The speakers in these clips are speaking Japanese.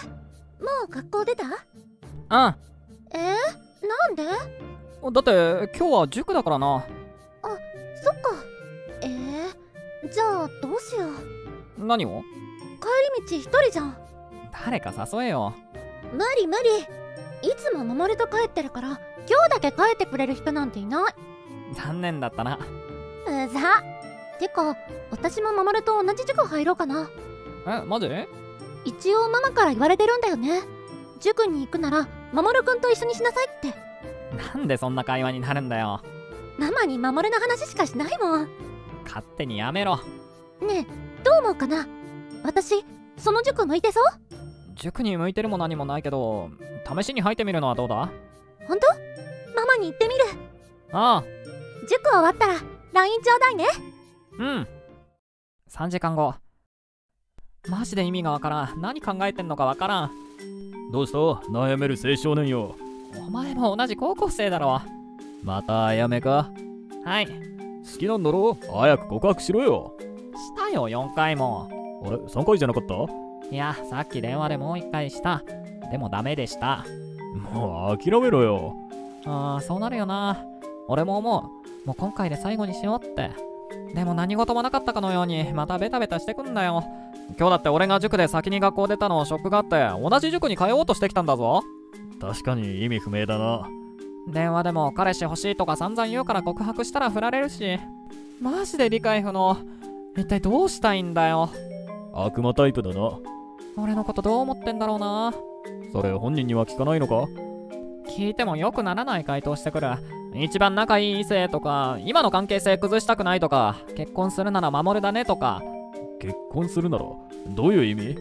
まる、もう学校出た？うん。なんで？だって今日は塾だからな。あ、そっか。じゃあどうしよう。何を？帰り道一人じゃん。誰か誘えよ。無理無理。いつも守と帰ってるから、今日だけ帰ってくれる人なんていない。残念だったな。うざ。てか私も守と同じ塾入ろうかな。え、マジ？一応ママから言われてるんだよね。塾に行くなら守くんと一緒にしなさいって。なんでそんな会話になるんだよ。ママに守の話しかしないもん。勝手にやめろ。ねえ、どう思うかな。私その塾向いてそう？塾に向いてるも何もないけど、試しに入ってみるのはどうだ？本当？ママに言ってみる。ああ。塾終わったら LINE ちょうだいね。うん。3時間後。マジで意味がわからん。何考えてんのかわからん。どうした？悩める青少年よ。お前も同じ高校生だろ。またあやめか？はい。好きなんだろ？早く告白しろよ。したよ、4回も。あれ、3回じゃなかった？いや、さっき電話でもう1回した。でもダメでした。もう諦めろよ。ああ、そうなるよな。俺も思う。もう今回で最後にしようって。でも何事もなかったかのようにまたベタベタしてくんだよ。今日だって俺が塾で先に学校出たのをショックがあって、同じ塾に通おうとしてきたんだぞ。確かに意味不明だな。電話でも彼氏欲しいとか散々言うから告白したら振られるし。マジで理解不能。一体どうしたいんだよ。悪魔タイプだな。俺のことどう思ってんだろうな。それ本人には聞かないのか？聞いても良くならない回答してくる。一番仲いい異性とか、今の関係性崩したくないとか、結婚するなら守だねとか。結婚するならどういう意味？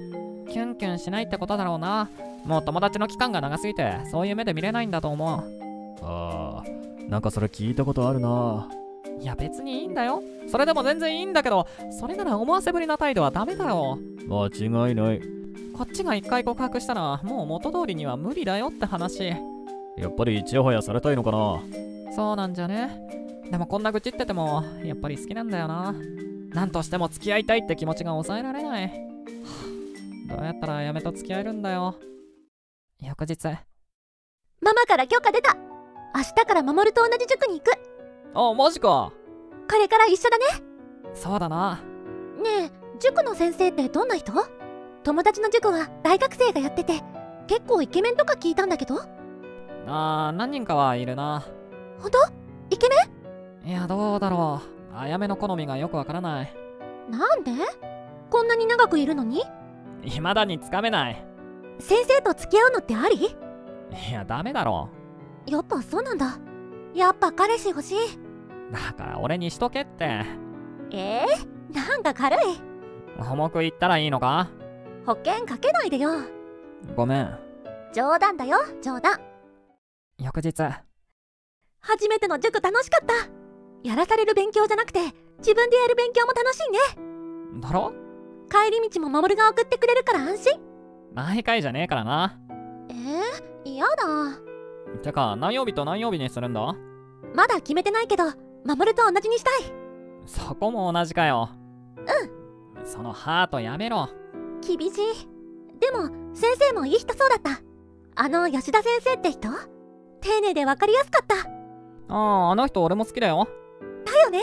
キュンキュンしないってことだろうな。もう友達の期間が長すぎて、そういう目で見れないんだと思う。ああ、なんかそれ聞いたことあるな。いや別にいいんだよ。それでも全然いいんだけど、それなら思わせぶりな態度はダメだろ。間違いない。こっちが一回告白したらもう元通りには無理だよって話。やっぱりちやほやされたいのかな。そうなんじゃね。でもこんな愚痴っててもやっぱり好きなんだよな。なんとしても付き合いたいって気持ちが抑えられない。どうやったらやめと付き合えるんだよ。翌日。ママから許可出た。明日から守と同じ塾に行く。あ、マジか。これから一緒だね。そうだな。ねえ、塾の先生ってどんな人？友達の塾は大学生がやってて、結構イケメンとか聞いたんだけど。あー、何人かはいるな。ほんと？イケメン？いや、どうだろう。あやめの好みがよくわからない。なんで？こんなに長くいるのに？いまだにつかめない。先生と付き合うのってあり？いや、ダメだろ。やっぱそうなんだ。やっぱ彼氏欲しい。だから俺にしとけって。なんか軽い。重く言ったらいいのか？保険かけないでよ。ごめん。冗談だよ、冗談。翌日。初めての塾楽しかった。やらされる勉強じゃなくて自分でやる勉強も楽しいね。だろ？帰り道も守が送ってくれるから安心。毎回じゃねえからな。嫌だ。てか何曜日と何曜日にするんだ？まだ決めてないけど、守と同じにしたい。そこも同じかよ。うん。そのハートやめろ。厳しい。でも先生もいい人そうだった。吉田先生って人？丁寧で分かりやすかった。ああ、あの人俺も好きだよ。だよね。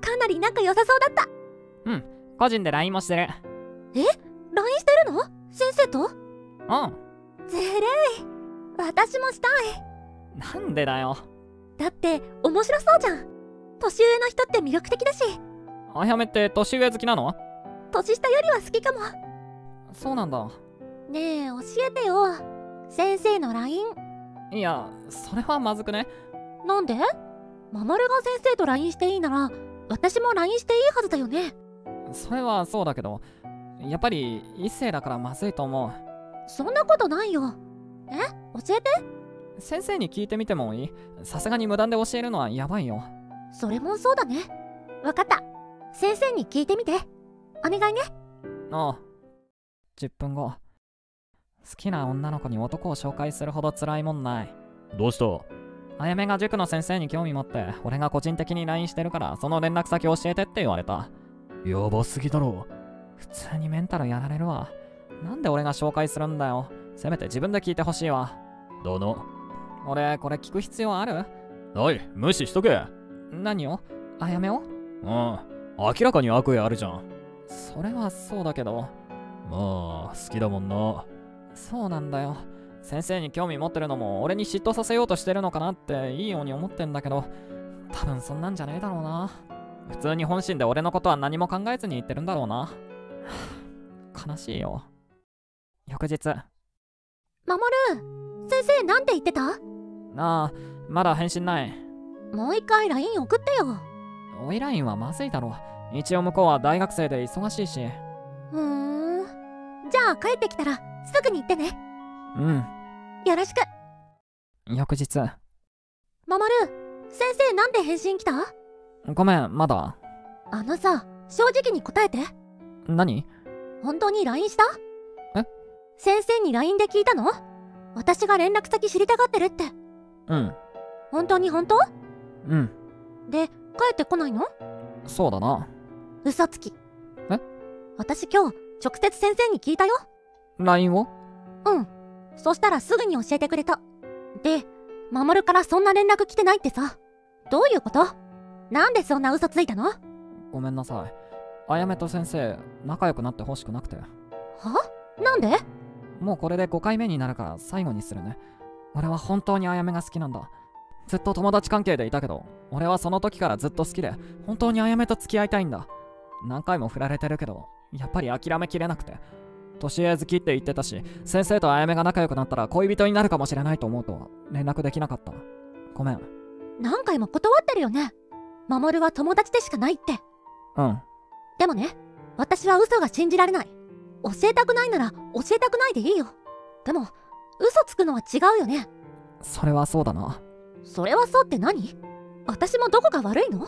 かなり仲良さそうだった。うん、個人で LINE もしてる。え？ LINE してるの？先生と？うん。ずるい。私もしたい。なんでだよ。だって面白そうじゃん。年上の人って魅力的だし。あやめって年上好きなの？年下よりは好きかも。そうなんだ。ねえ、教えてよ先生の LINE。いや、それはまずくね。なんで？守が先生と LINE していいなら私も LINE していいはずだよね。それはそうだけど、やっぱり異性だからまずいと思う。そんなことないよ。え？教えて。先生に聞いてみてもいい？さすがに無断で教えるのはやばいよ。それもそうだね。わかった。先生に聞いてみて。お願いね。ああ。10分後。好きな女の子に男を紹介するほど辛いもんない。どうした？あやめが塾の先生に興味持って、俺が個人的に LINE してるからその連絡先教えてって言われた。やばすぎだろ。普通にメンタルやられるわ。なんで俺が紹介するんだよ。せめて自分で聞いてほしいわ。どの。俺、これ聞く必要ある？おい、無視しとけ。何を？あやめを？うん、明らかに悪意あるじゃん。それはそうだけど。まあ、好きだもんな。そうなんだよ。先生に興味持ってるのも俺に嫉妬させようとしてるのかなっていいように思ってんだけど、多分そんなんじゃねえだろうな。普通に本心で俺のことは何も考えずに言ってるんだろうな。悲しいよ。翌日。守る、先生なんて言ってた？ああ、まだ返信ない。もう一回 LINE 送ってよ。おい LINE はまずいだろ。一応向こうは大学生で忙しいし。ふん。じゃあ帰ってきたらすぐに行ってね。うん、よろしく。翌日。守る、先生なんて返信来た？ごめん、まだ。あのさ、正直に答えて。何？本当に LINE した？え？先生に LINE で聞いたの？私が連絡先知りたがってるって。うん。本当に本当？うん。で、帰ってこないの？そうだな。嘘つき。え？私今日、直接先生に聞いたよ。LINE を？うん。そしたらすぐに教えてくれた。で、守からそんな連絡来てないってさ。どういうこと？なんでそんな嘘ついたの？ごめんなさい。あやめと先生、仲良くなってほしくなくて。は？なんで？もうこれで5回目になるから最後にするね。俺は本当にあやめが好きなんだ。ずっと友達関係でいたけど、俺はその時からずっと好きで、本当にあやめと付き合いたいんだ。何回も振られてるけど、やっぱり諦めきれなくて。年上好きって言ってたし、先生とあやめが仲良くなったら恋人になるかもしれないと思うと、連絡できなかった。ごめん。何回も断ってるよね。守は友達でしかないって。うん。でもね、私は嘘が信じられない。教えたくないなら教えたくないでいいよ。でも、嘘つくのは違うよね。それはそうだな。それはそうって何？私もどこか悪いの？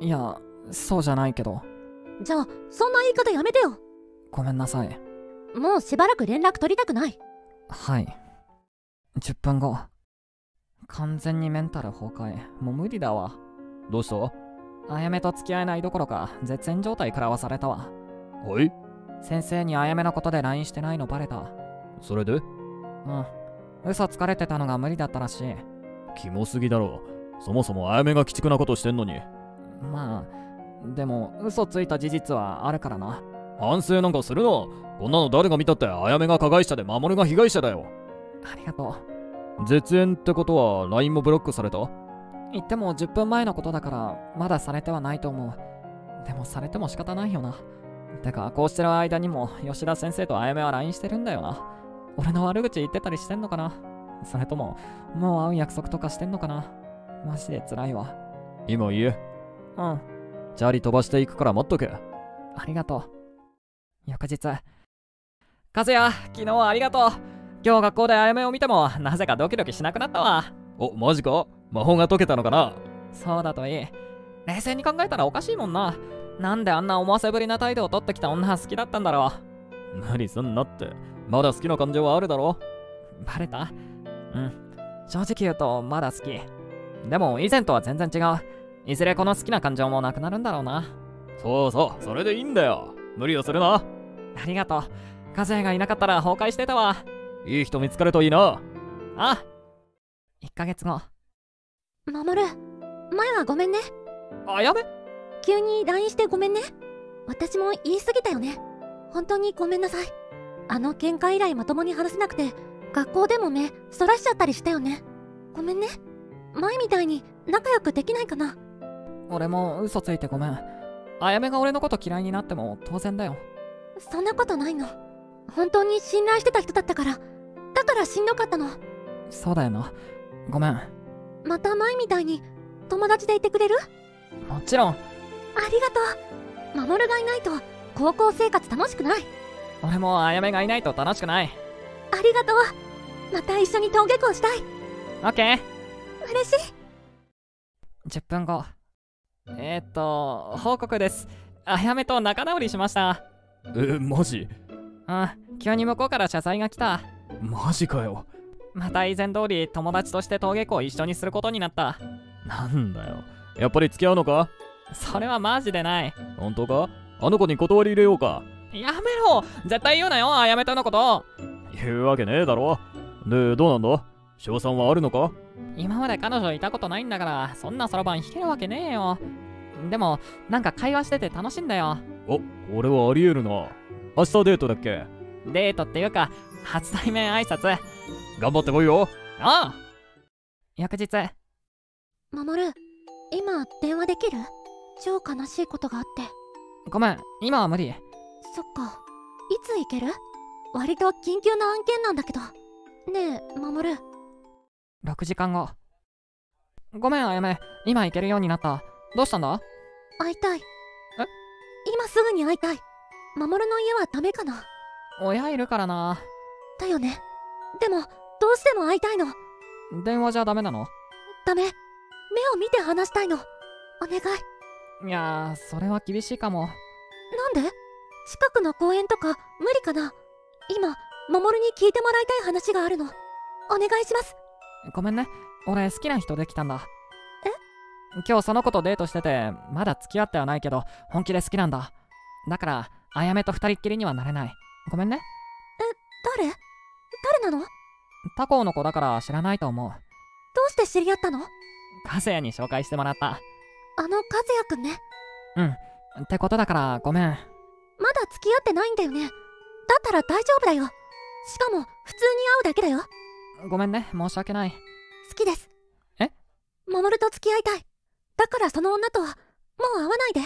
いや、そうじゃないけど。じゃあ、そんな言い方やめてよ。ごめんなさい。もうしばらく連絡取りたくない。はい。10分後。完全にメンタル崩壊。もう無理だわ。どうした？あやめと付き合えないどころか、絶縁状態食らわされたわ。はい？先生にあやめのことで LINE してないのバレた。それで？うん。嘘つかれてたのが無理だったらしい。キモすぎだろ。そもそもあやめが鬼畜なことしてんのに。まあ、でも嘘ついた事実はあるからな。反省なんかするな。こんなの誰が見たってあやめが加害者で守が被害者だよ。ありがとう。絶縁ってことは LINE もブロックされた？言っても10分前のことだからまだされてはないと思う。でもされても仕方ないよな。てかこうしてる間にも吉田先生とあやめは LINE してるんだよな。俺の悪口言ってたりしてんのかな？それとももう会う約束とかしてんのかな？マジで辛いわ。今言え。うん。チャリ飛ばしていくから待っとけ。ありがとう。翌日。和也、昨日はありがとう。今日学校であやめを見てもなぜかドキドキしなくなったわ。お、マジか？魔法が解けたのかな？そうだといい。冷静に考えたらおかしいもんな。なんであんな思わせぶりな態度を取ってきた女は好きだったんだろう。無理すんなって。まだ好きな感情はあるだろ。バレた？うん。正直言うとまだ好き。でも以前とは全然違う。いずれこの好きな感情もなくなるんだろうな。そうそう、それでいいんだよ。無理をするな。ありがとう。和也がいなかったら崩壊してたわ。いい人見つかるといいな。あ。1ヶ月後。守、前はごめんね。あやめ？急に LINE してごめんね。私も言い過ぎたよね。本当にごめんなさい。あの喧嘩以来まともに話せなくて、学校でも目そらしちゃったりしたよね。ごめんね。前みたいに仲良くできないかな。俺も嘘ついてごめん。あやめが俺のこと嫌いになっても当然だよ。そんなことないの。本当に信頼してた人だったから。だからしんどかったの。そうだよな。ごめん。また前みたいに友達でいてくれる？もちろん。ありがとう。守がいないと高校生活楽しくない。俺もあやめがいないと楽しくない。ありがとう。また一緒に登下校したい。オッケー。嬉しい。10分後。報告です。あやめと仲直りしました。マジ？うん、急に向こうから謝罪が来た。マジかよ。また以前通り友達として登下校を一緒にすることになった。なんだよ、やっぱり付き合うのか？それはマジでない。本当か？あの子に断り入れようか？やめろ、絶対言うなよ、あやめたのこと。言うわけねえだろ。で、どうなんだ、賞賛はあるのか。今まで彼女いたことないんだから、そんなそろばん弾けるわけねえよ。でもなんか会話してて楽しいんだよ。お、俺はありえるな。明日デートだっけ。デートっていうか初対面挨拶。頑張ってこいよ。ああ。翌日。守、今電話できる？超悲しいことがあって。ごめん、今は無理。そっか、いつ行ける？割と緊急な案件なんだけど。ねえ守。6時間後。ごめんあやめ、今行けるようになった。どうしたんだ？会いたい。え？今すぐに会いたい。守の家はダメかな。親いるからな。だよね。でもどうしても会いたいの。電話じゃダメなの？ダメ。目を見て話したいの。お願い。いやー、それは厳しいかも。なんで？近くの公園とか無理かな。今守に聞いてもらいたい話があるの。お願いします。ごめんね、俺好きな人できたんだ。え？今日その子とデートしてて、まだ付き合ってはないけど本気で好きなんだ。だからあやめと二人っきりにはなれない。ごめんね。え、誰なの？他校の子だから知らないと思う。どうして知り合ったの？和也に紹介してもらった。あの和也くんね。うん。ってことだからごめん。まだ付き合ってないんだよね。だったら大丈夫だよ。しかも普通に会うだけだよ。ごめんね、申し訳ない。好きです。え？守と付き合いたい。だからその女とはもう会わないで。